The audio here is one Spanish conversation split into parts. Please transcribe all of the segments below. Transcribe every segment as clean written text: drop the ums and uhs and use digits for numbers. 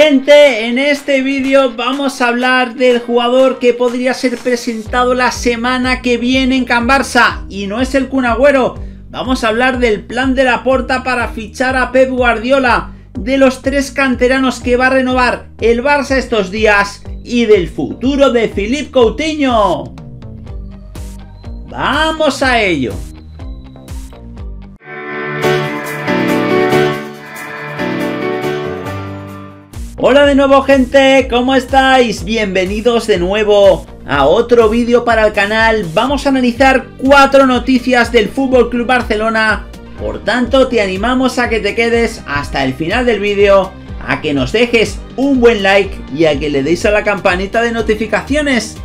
Gente, en este vídeo vamos a hablar del jugador que podría ser presentado la semana que viene en Can Barça, y no es el Kun Agüero. Vamos a hablar del plan de Laporta para fichar a Pep Guardiola, de los tres canteranos que va a renovar el Barça estos días y del futuro de Philippe Coutinho. ¡Vamos a ello! Hola de nuevo, gente, ¿cómo estáis? Bienvenidos de nuevo a otro vídeo para el canal. Vamos a analizar 4 noticias del FC Barcelona. Por tanto, te animamos a que te quedes hasta el final del vídeo, a que nos dejes un buen like y a que le deis a la campanita de notificaciones.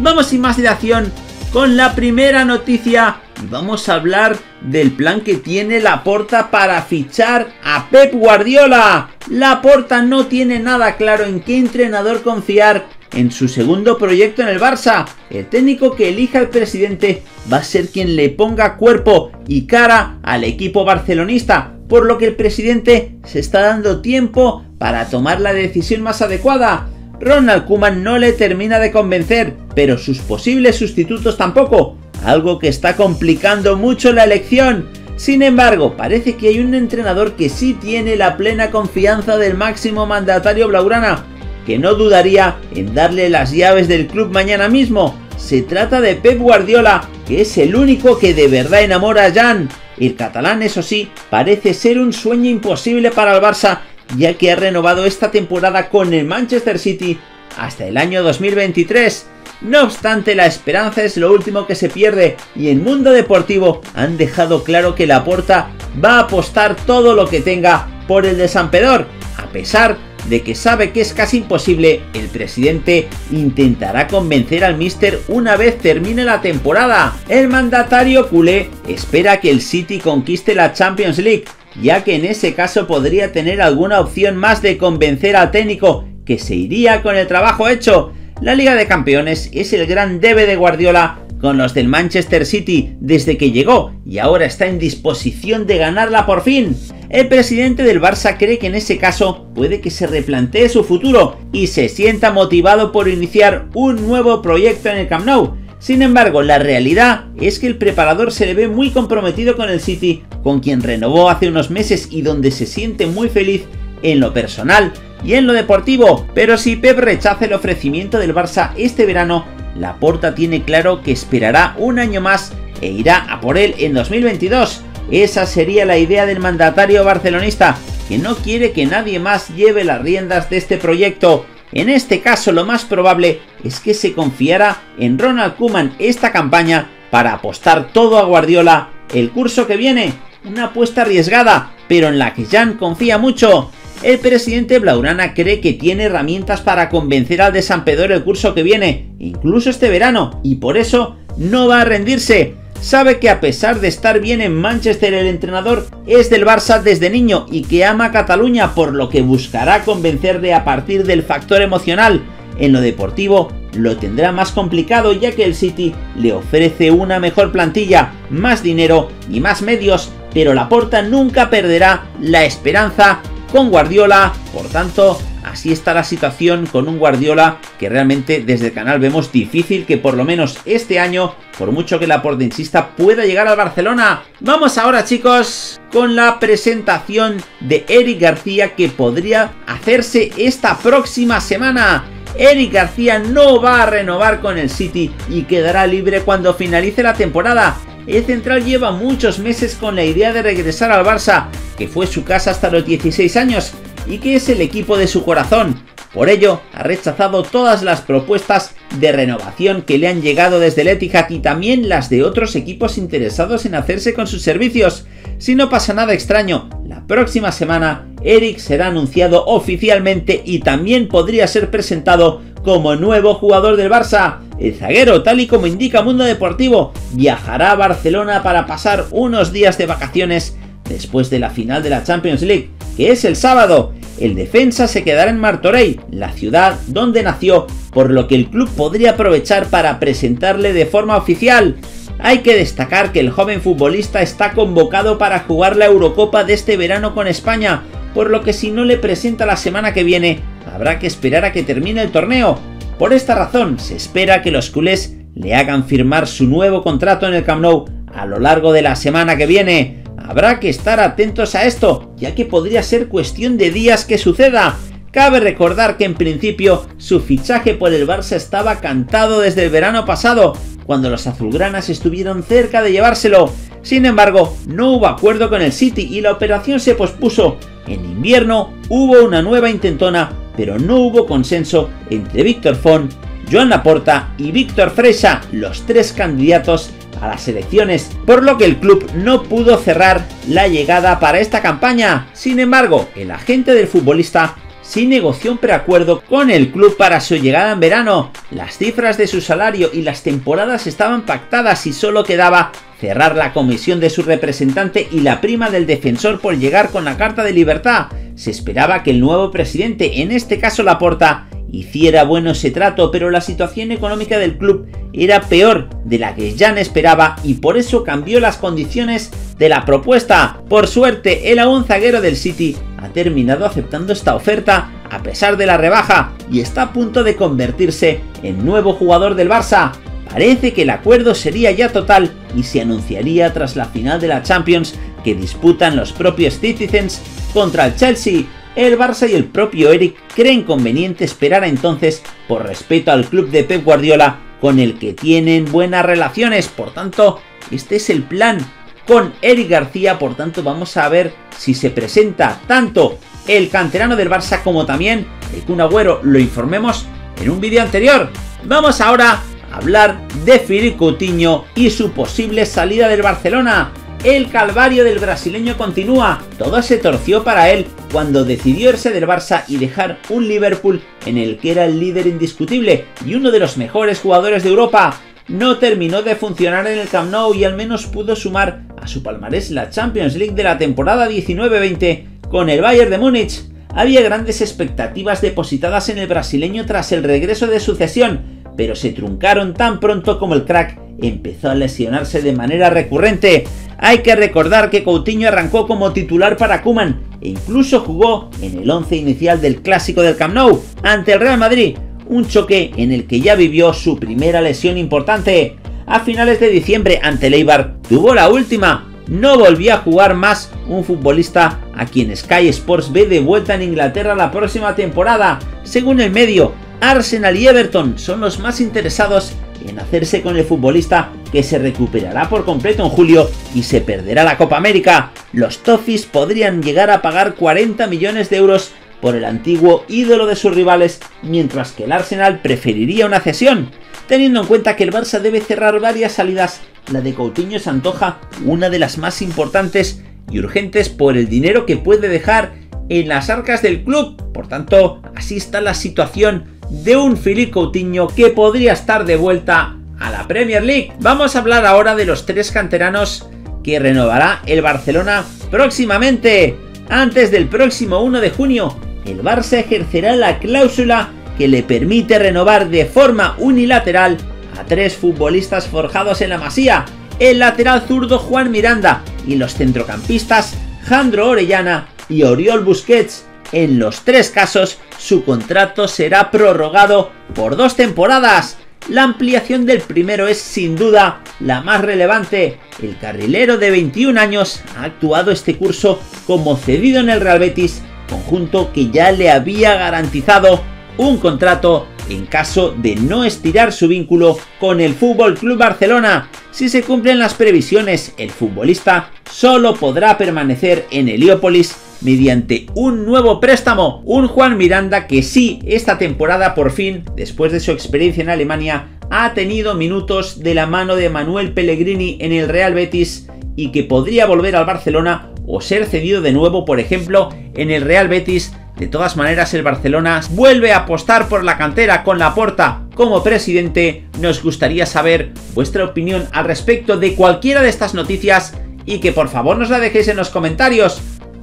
Vamos sin más dilación con la primera noticia. Vamos a hablar del plan que tiene Laporta para fichar a Pep Guardiola. Laporta no tiene nada claro en qué entrenador confiar en su segundo proyecto en el Barça. El técnico que elija el presidente va a ser quien le ponga cuerpo y cara al equipo barcelonista, por lo que el presidente se está dando tiempo para tomar la decisión más adecuada. Ronald Koeman no le termina de convencer, pero sus posibles sustitutos tampoco, algo que está complicando mucho la elección. Sin embargo, parece que hay un entrenador que sí tiene la plena confianza del máximo mandatario blaugrana, que no dudaría en darle las llaves del club mañana mismo. Se trata de Pep Guardiola, que es el único que de verdad enamora a Jan. El catalán, eso sí, parece ser un sueño imposible para el Barça, ya que ha renovado esta temporada con el Manchester City hasta el año 2023. No obstante, la esperanza es lo último que se pierde, y en Mundo Deportivo han dejado claro que Laporta va a apostar todo lo que tenga por el Desampedor. A pesar de que sabe que es casi imposible, el presidente intentará convencer al míster una vez termine la temporada. El mandatario culé espera que el City conquiste la Champions League, ya que en ese caso podría tener alguna opción más de convencer al técnico, que se iría con el trabajo hecho. La Liga de Campeones es el gran debe de Guardiola con los del Manchester City desde que llegó, y ahora está en disposición de ganarla por fin. El presidente del Barça cree que en ese caso puede que se replantee su futuro y se sienta motivado por iniciar un nuevo proyecto en el Camp Nou. Sin embargo, la realidad es que el preparador se le ve muy comprometido con el City, con quien renovó hace unos meses y donde se siente muy feliz en lo personal y en lo deportivo. Pero si Pep rechaza el ofrecimiento del Barça este verano, Laporta tiene claro que esperará un año más e irá a por él en 2022. Esa sería la idea del mandatario barcelonista, que no quiere que nadie más lleve las riendas de este proyecto. En este caso, lo más probable es que se confiara en Ronald Koeman esta campaña para apostar todo a Guardiola el curso que viene. Una apuesta arriesgada, pero en la que Jan confía mucho. El presidente blaugrana cree que tiene herramientas para convencer al Desampedor el curso que viene, incluso este verano, y por eso no va a rendirse. Sabe que a pesar de estar bien en Manchester, el entrenador es del Barça desde niño y que ama a Cataluña, por lo que buscará convencerle a partir del factor emocional. En lo deportivo lo tendrá más complicado, ya que el City le ofrece una mejor plantilla, más dinero y más medios, pero Laporta nunca perderá la esperanza con Guardiola. Por tanto, así está la situación con un Guardiola que realmente desde el canal vemos difícil que por lo menos este año, por mucho que Laporta insista, pueda llegar al Barcelona. Vamos ahora, chicos, con la presentación de Eric García, que podría hacerse esta próxima semana. Eric García no va a renovar con el City y quedará libre cuando finalice la temporada. El central lleva muchos meses con la idea de regresar al Barça, que fue su casa hasta los 16 años y que es el equipo de su corazón. Por ello, ha rechazado todas las propuestas de renovación que le han llegado desde el Etihad y también las de otros equipos interesados en hacerse con sus servicios. Si no pasa nada extraño, la próxima semana Eric será anunciado oficialmente y también podría ser presentado como nuevo jugador del Barça. El zaguero, tal y como indica Mundo Deportivo, viajará a Barcelona para pasar unos días de vacaciones después de la final de la Champions League, que es el sábado. El defensa se quedará en Martorell, la ciudad donde nació, por lo que el club podría aprovechar para presentarle de forma oficial. Hay que destacar que el joven futbolista está convocado para jugar la Eurocopa de este verano con España, por lo que si no le presenta la semana que viene, habrá que esperar a que termine el torneo. Por esta razón, se espera que los culés le hagan firmar su nuevo contrato en el Camp Nou a lo largo de la semana que viene. Habrá que estar atentos a esto, ya que podría ser cuestión de días que suceda. Cabe recordar que en principio su fichaje por el Barça estaba cantado desde el verano pasado, cuando los azulgranas estuvieron cerca de llevárselo. Sin embargo, no hubo acuerdo con el City y la operación se pospuso. En invierno hubo una nueva intentona, pero no hubo consenso entre Víctor Fon, Joan Laporta y Víctor Fresa, los tres candidatos a las elecciones, por lo que el club no pudo cerrar la llegada para esta campaña. Sin embargo, el agente del futbolista sí negoció un preacuerdo con el club para su llegada en verano. Las cifras de su salario y las temporadas estaban pactadas y solo quedaba cerrar la comisión de su representante y la prima del defensor por llegar con la carta de libertad. Se esperaba que el nuevo presidente, en este caso Laporta, hiciera bueno ese trato, pero la situación económica del club era peor de la que Jan esperaba y por eso cambió las condiciones de la propuesta. Por suerte, el aún zaguero del City ha terminado aceptando esta oferta a pesar de la rebaja y está a punto de convertirse en nuevo jugador del Barça. Parece que el acuerdo sería ya total y se anunciaría tras la final de la Champions que disputan los propios Citizens contra el Chelsea. El Barça y el propio Eric creen conveniente esperar a entonces por respeto al club de Pep Guardiola, con el que tienen buenas relaciones. Por tanto, este es el plan con Eric García. Por tanto, vamos a ver si se presenta tanto el canterano del Barça como también el Kun Agüero. Lo informemos en un vídeo anterior. Vamos ahora a hablar de Philippe Coutinho y su posible salida del Barcelona. El calvario del brasileño continúa. Todo se torció para él cuando decidió irse del Barça y dejar un Liverpool en el que era el líder indiscutible y uno de los mejores jugadores de Europa. No terminó de funcionar en el Camp Nou y al menos pudo sumar a su palmarés la Champions League de la temporada 19-20 con el Bayern de Múnich. Había grandes expectativas depositadas en el brasileño tras el regreso de su cesión, pero se truncaron tan pronto como el crack empezó a lesionarse de manera recurrente. Hay que recordar que Coutinho arrancó como titular para Koeman e incluso jugó en el 11 inicial del clásico del Camp Nou ante el Real Madrid, un choque en el que ya vivió su primera lesión importante. A finales de diciembre ante el Eibar tuvo la última. No volvió a jugar más un futbolista a quien Sky Sports ve de vuelta en Inglaterra la próxima temporada. Según el medio, Arsenal y Everton son los más interesados en hacerse con el futbolista, que se recuperará por completo en julio y se perderá la Copa América. Los Toffees podrían llegar a pagar 40 millones de euros por el antiguo ídolo de sus rivales, mientras que el Arsenal preferiría una cesión. Teniendo en cuenta que el Barça debe cerrar varias salidas, la de Coutinho se antoja una de las más importantes y urgentes por el dinero que puede dejar en las arcas del club. Por tanto, así está la situación de un Philippe Coutinho que podría estar de vuelta a la Premier League. Vamos a hablar ahora de los tres canteranos que renovará el Barcelona próximamente. Antes del próximo 1 de junio, el Barça ejercerá la cláusula que le permite renovar de forma unilateral a tres futbolistas forjados en la Masía: el lateral zurdo Juan Miranda y los centrocampistas Jandro Orellana y Oriol Busquets. En los tres casos, su contrato será prorrogado por 2 temporadas. La ampliación del primero es sin duda la más relevante. El carrilero de 21 años ha actuado este curso como cedido en el Real Betis, conjunto que ya le había garantizado un contrato en caso de no estirar su vínculo con el FC Barcelona. Si se cumplen las previsiones, el futbolista solo podrá permanecer en Heliópolis mediante un nuevo préstamo. Un Juan Miranda que sí, esta temporada por fin, después de su experiencia en Alemania, ha tenido minutos de la mano de Manuel Pellegrini en el Real Betis y que podría volver al Barcelona o ser cedido de nuevo, por ejemplo, en el Real Betis. De todas maneras, el Barcelona vuelve a apostar por la cantera con Laporta como presidente. Nos gustaría saber vuestra opinión al respecto de cualquiera de estas noticias y que por favor nos la dejéis en los comentarios